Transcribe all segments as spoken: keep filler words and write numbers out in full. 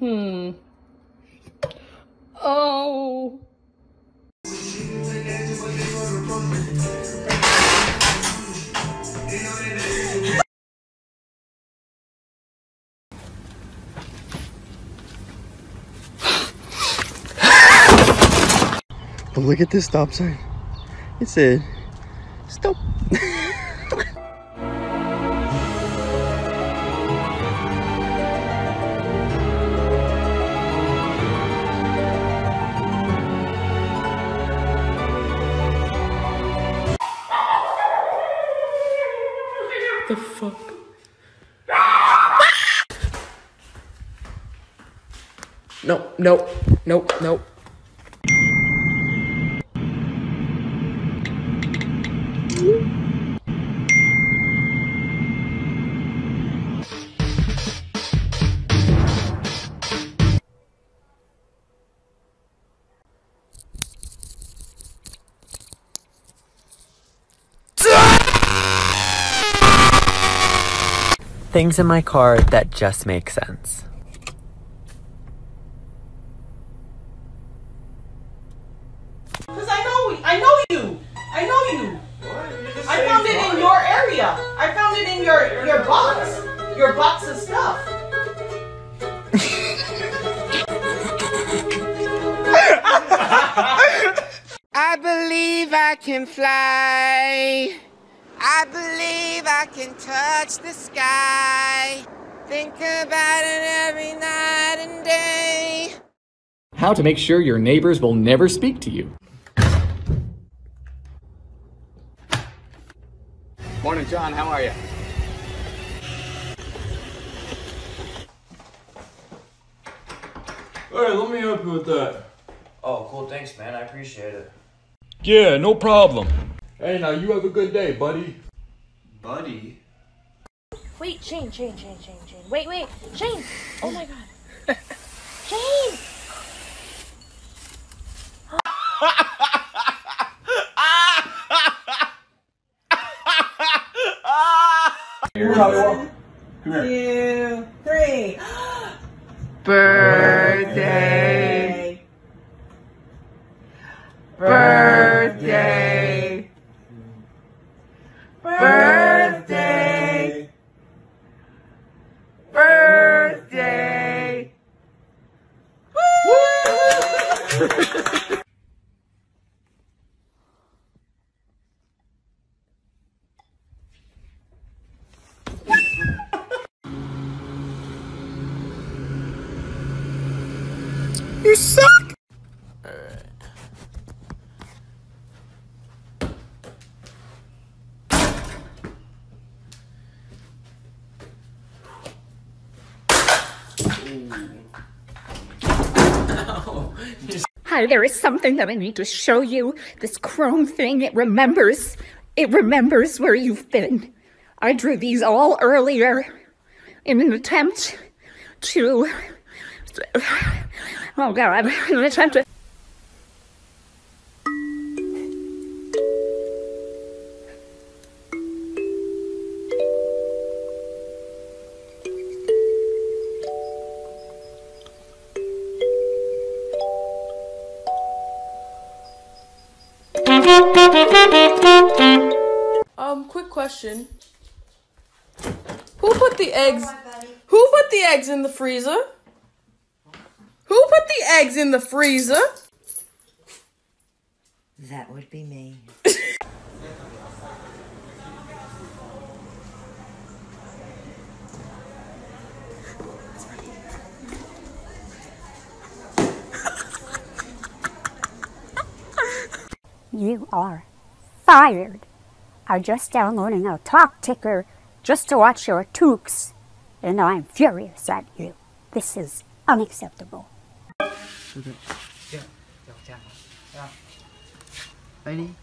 Hmm. Oh. But look at this stop sign. It said, stop. The fuck? No, no, no, no. Things in my car that just make sense. Cause I know, I know you, I know you. What? I found it in your area. I found it in your your box, your box of stuff. I believe I can fly. I believe I can touch the sky. Think about it every night and day. How to make sure your neighbors will never speak to you. Morning, John. How are you? All right, let me help you with that. Oh, cool. Thanks, man. I appreciate it. Yeah, no problem. Hey, now you have a good day, buddy. Buddy? Wait, Shane, Shane, Shane, Shane, Shane. Wait, wait, Shane! Oh my god. Shane! Come here. Two, three. Birthday. Birthday. Birthday, birthday, woo! You suck! Hi, there is something that I need to show you. This chrome thing, it remembers. It remembers where you've been. I drew these all earlier in an attempt to... Oh God, in an attempt to... Um, quick question. Who put the eggs? Who put the eggs in the freezer? Who put the eggs in the freezer? That would be me. You are fired. I'm just downloading a talk ticker just to watch your tooks, and I'm furious at you. This is unacceptable. Okay. Yeah. Yeah. Yeah. Ready?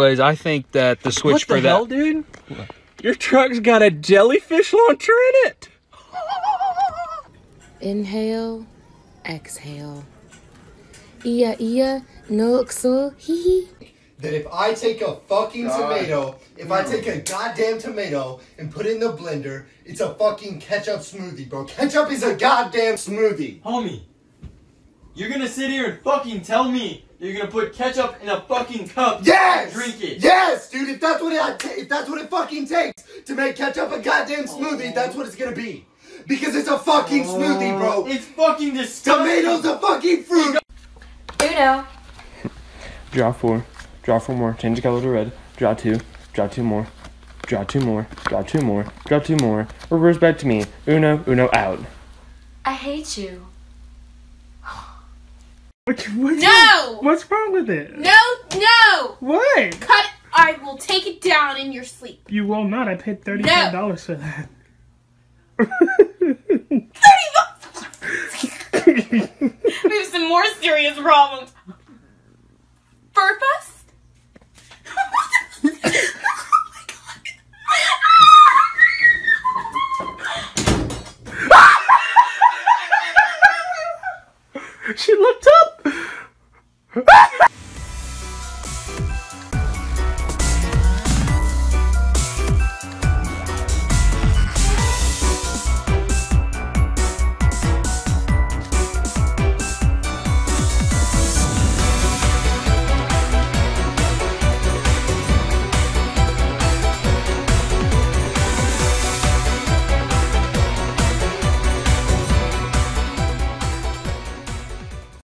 anyways, I think that the switch for that. What the hell, dude? What? Your truck's got a jellyfish launcher in it. Inhale, exhale. Ia ia no xo hee hee. That if I take a fucking God. tomato, if no. I take a goddamn tomato and put it in the blender, it's a fucking ketchup smoothie, bro. Ketchup is a goddamn smoothie. Homie, you're gonna sit here and fucking tell me you're gonna put ketchup in a fucking cup yes! and drink it. Yes, dude, if that's what it, if that's what it fucking takes to make ketchup a goddamn smoothie, oh. that's what it's gonna be. Because it's a fucking oh. smoothie, bro. It's fucking disgusting. Tomato's a fucking fruit. Uno. Draw four. Draw four more, change the color to red, draw two, draw two more, draw two more, draw two more, draw two more, reverse back to me, uno, uno, out. I hate you. What, what, no! What's wrong with it? No, no! What? Cut it, I will take it down in your sleep. You will not, I paid thirty-five dollars no. for that. thirty dollars! We have some more serious problems. Fur fuss? She looked up.